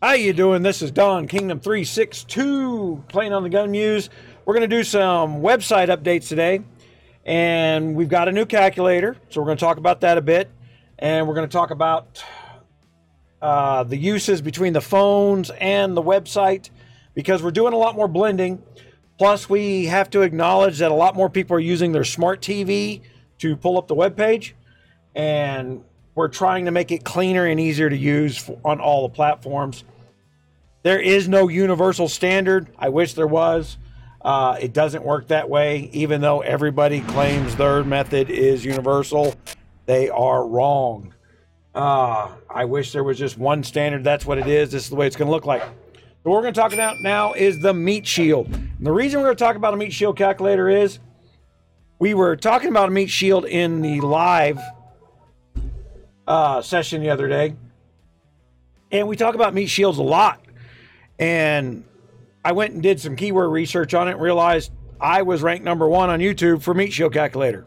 How you doing? This is Don, Kingdom 362, playing on the Gun Muse. We're going to do some website updates today, and we've got a new calculator, so we're going to talk about that a bit, and we're going to talk about the uses between the phones and the website, because we're doing a lot more blending. Plus, we have to acknowledge that a lot more people are using their smart TV to pull up the web page, and we're trying to make it cleaner and easier to use on all the platforms. There is no universal standard. I wish there was. It doesn't work that way. Even though everybody claims their method is universal, they are wrong. I wish there was just one standard. That's what it is. This is the way it's going to look like. What we're going to talk about now is the meat shield. And the reason we're going to talk about a meat shield calculator is we were talking about a meat shield in the live session the other day, and we talk about meat shields a lot, and I went and did some keyword research on it and realized I was ranked #1 on YouTube for meat shield calculator.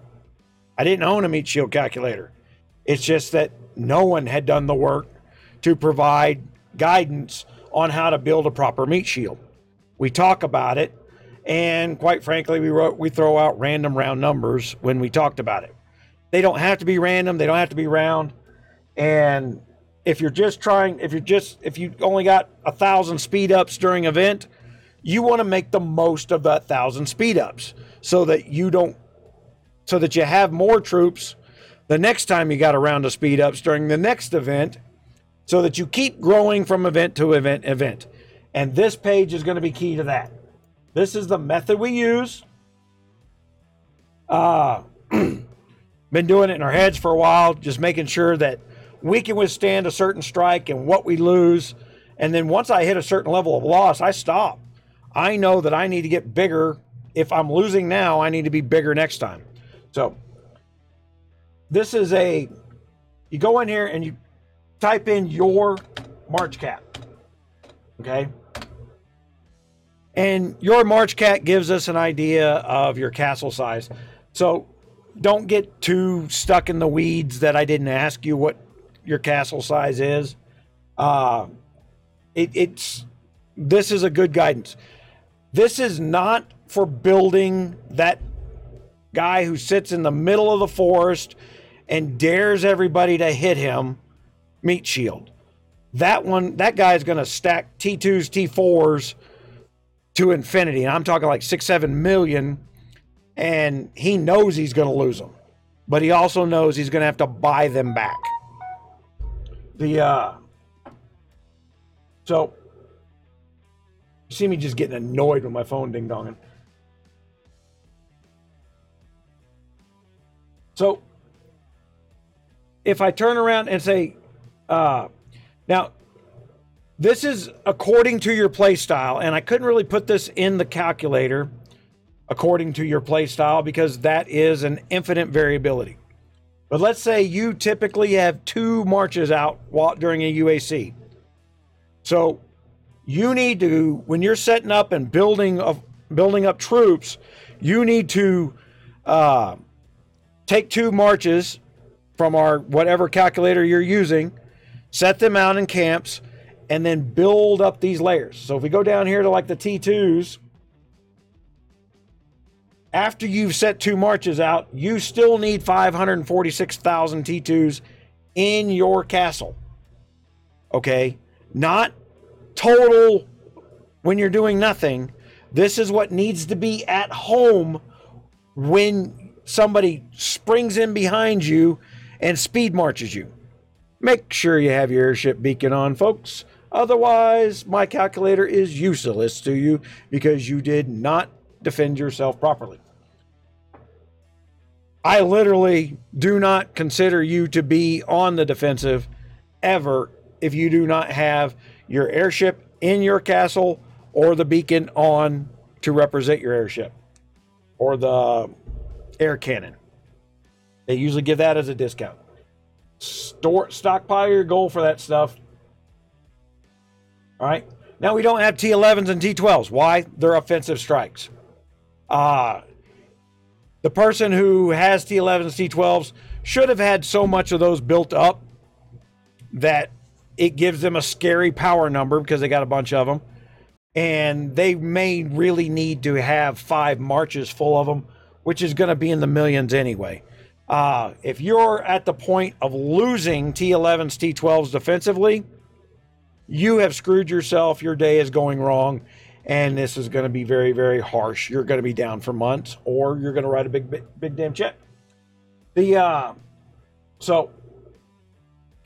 I didn't own a meat shield calculator. It's just that no one had done the work to provide guidance on how to build a proper meat shield. We talk about it, and quite frankly, we throw out random round numbers when we talked about it. They don't have to be random, they don't have to be round. And if you only got 1,000 speed ups during event, you want to make the most of that 1,000 speed ups so that you have more troops the next time you got a round of speed ups during the next event, so that you keep growing from event to event. And this page is going to be key to that. This is the method we use. Been doing it in our heads for a while, just making sure that we can withstand a certain strike and what we lose. And then once I hit a certain level of loss, I stop. I know that I need to get bigger. If I'm losing now, I need to be bigger next time. So this is you go in here and you type in your March Cat, okay? And your March Cat gives us an idea of your castle size. So don't get too stuck in the weeds that I didn't ask you what your castle size is. This is a good guidance. This is not for building that guy who sits in the middle of the forest and dares everybody to hit him meat shield. That guy's going to stack T2s, T4s to infinity. And I'm talking like 6-7 million. And he knows he's going to lose them, but he also knows he's going to have to buy them back. So you see me just getting annoyed with my phone ding-donging. So if I turn around and say, now this is according to your play style, and I couldn't really put this in the calculator. According to your play style, because that is an infinite variability. But let's say you typically have 2 marches out during a UAC. So you need to, when you're setting up and building up troops, you need to take 2 marches from whatever calculator you're using, set them out in camps, and then build up these layers. So if we go down here to like the T2s, after you've set 2 marches out, you still need 546,000 T2s in your castle. Okay? Not total when you're doing nothing. This is what needs to be at home when somebody springs in behind you and speed marches you. Make sure you have your airship beacon on, folks. Otherwise, my calculator is useless to you because you did not defend yourself properly. I literally do not consider you to be on the defensive ever if you do not have your airship in your castle or the beacon on to represent your airship or the air cannon. They usually give that as a discount. Stockpile your gold for that stuff. All right. Now we don't have T11s and T12s. Why? They're offensive strikes. The person who has T11s, T12s should have had so much of those built up that It gives them a scary power number because they got a bunch of them. And they may really need to have 5 marches full of them, which is going to be in the millions anyway. If you're at the point of losing T11s, T12s defensively, you have screwed yourself. Your day is going wrong. And this is going to be very, very harsh. You're going to be down for months, or you're going to write a big damn check.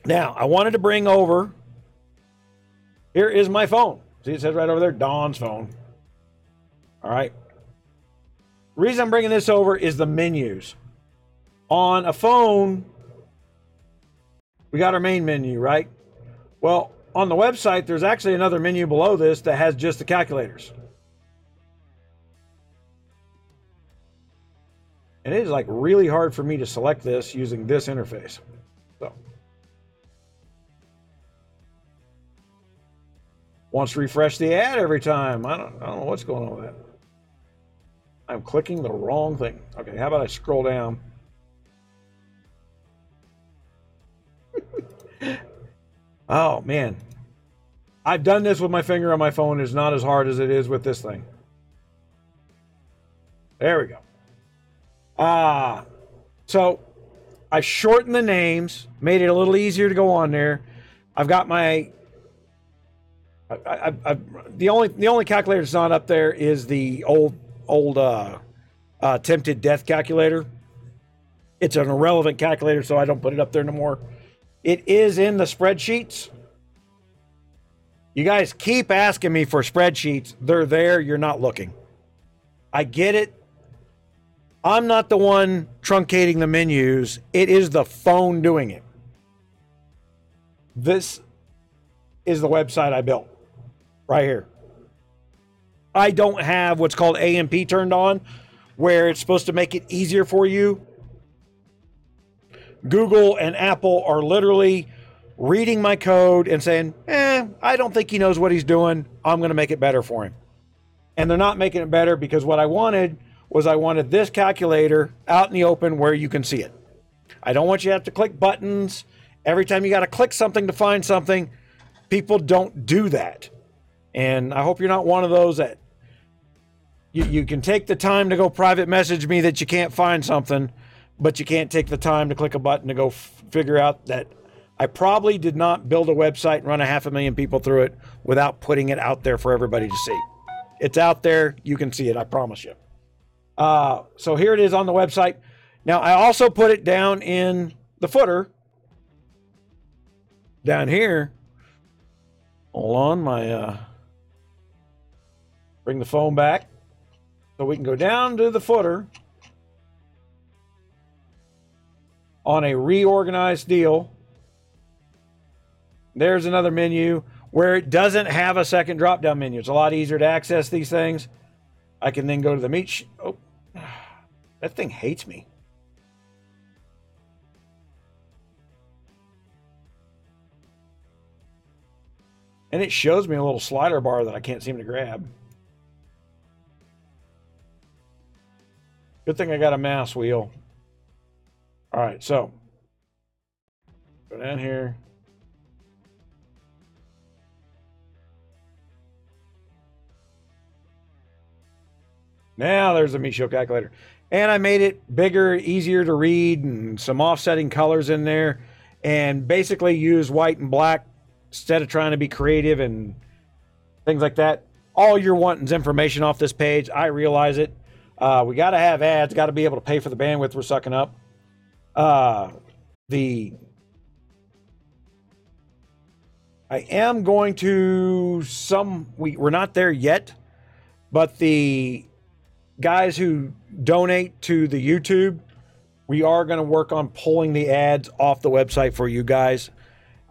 Now, I wanted to bring over. Here is my phone. See, it says right over there, Don's phone. All right. The reason I'm bringing this over is the menus. On a phone, we got our main menu, right? Well, on the website, there's actually another menu below this that has just the calculators. And it is like really hard for me to select this using this interface. So, wants to refresh the ad every time. I don't know what's going on with that. I'm clicking the wrong thing. Okay, how about I scroll down? Oh, man. I've done this with my finger on my phone. It's not as hard as it is with this thing. There we go. So I shortened the names, made it a little easier to go on there. I've got my... The only calculator that's not up there is the old attempted death calculator. It's an irrelevant calculator, so I don't put it up there no more. It is in the spreadsheets. You guys keep asking me for spreadsheets. They're there. You're not looking. I get it. I'm not the one truncating the menus. It is the phone doing it. This is the website I built right here. I don't have what's called AMP turned on, where it's supposed to make it easier for you. Google and Apple are literally reading my code and saying, I don't think he knows what he's doing. I'm going to make it better for him. And they're not making it better, because what I wanted was this calculator out in the open where you can see it. I don't want you to have to click buttons. Every time you got to click something to find something, people don't do that. And I hope you're not one of those that you can take the time to go private message me that you can't find something, but you can't take the time to click a button to go figure out that I probably did not build a website and run 500,000 people through it without putting it out there for everybody to see. It's out there. You can see it. I promise you. So here it is on the website. Now, I also put it down in the footer down here. Hold on, bring the phone back so we can go down to the footer on a reorganized deal. There's another menu where it doesn't have a second drop-down menu. It's a lot easier to access these things. I can then go to the meat. Oh, that thing hates me. And it shows me a little slider bar that I can't seem to grab. Good thing I got a mouse wheel. All right, so go down here. Now there's the Michio calculator. And I made it bigger, easier to read, and some offsetting colors in there, and basically use white and black instead of trying to be creative and things like that. All you're wanting is information off this page. I realize it. We got to have ads, got to be able to pay for the bandwidth we're sucking up. I am going to we're not there yet, but the guys who donate to the YouTube, we are going to work on pulling the ads off the website for you guys.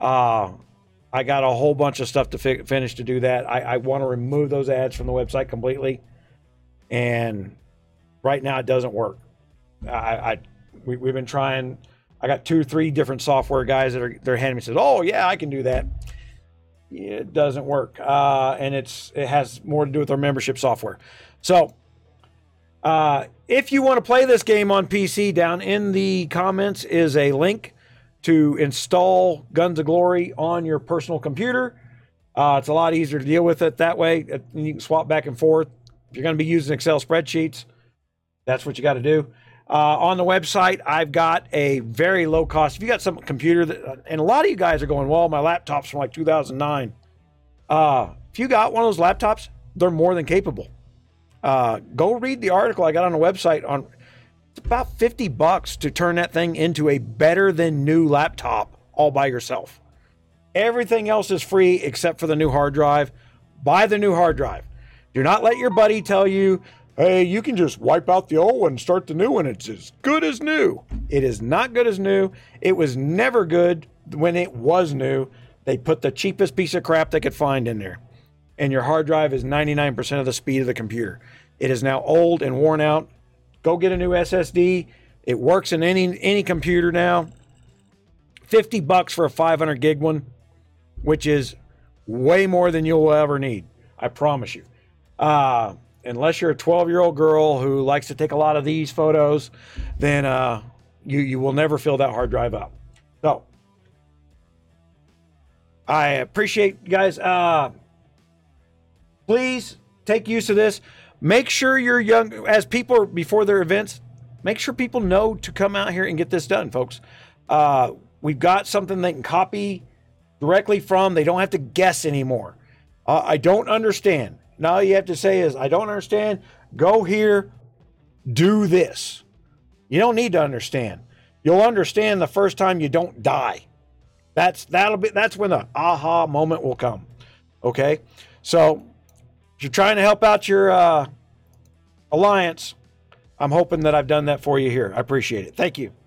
I got a whole bunch of stuff to finish to do that. I want to remove those ads from the website completely. And right now it doesn't work. We've been trying. I got 2 or 3 different software guys that they're handing me, says, oh yeah, I can do that. It doesn't work. And it has more to do with our membership software. So if you want to play this game on PC, down in the comments is a link to install Guns of Glory on your personal computer. It's a lot easier to deal with it that way. You can swap back and forth. If you're going to be using Excel spreadsheets, that's what you got to do. On the website, I've got a very low cost. If you got some computer, that, and a lot of you guys are going, well, my laptop's from like 2009. If you got one of those laptops, they're more than capable. Go read the article I got on the website on it's about $50 to turn that thing into a better than new laptop all by yourself. Everything else is free except for the new hard drive. Buy the new hard drive. Do not let your buddy tell you, hey, you can just wipe out the old one and start the new one. It's as good as new. It is not good as new. It was never good when it was new. They put the cheapest piece of crap they could find in there. And your hard drive is 99% of the speed of the computer. It is now old and worn out. Go get a new SSD. It works in any computer now. $50 for a 500 gig one, which is way more than you'll ever need. I promise you. Unless you're a 12-year-old girl who likes to take a lot of these photos, then you will never fill that hard drive up. So I appreciate you guys. Please take use of this. Make sure you're young, as people before their events, make sure people know to come out here and get this done, folks. We've got something they can copy directly from. They don't have to guess anymore. I don't understand. Now all you have to say is, I don't understand. Go here, do this. You don't need to understand. You'll understand the first time you don't die. That's when the aha moment will come. Okay? So if you're trying to help out your alliance, I'm hoping that I've done that for you here. I appreciate it. Thank you.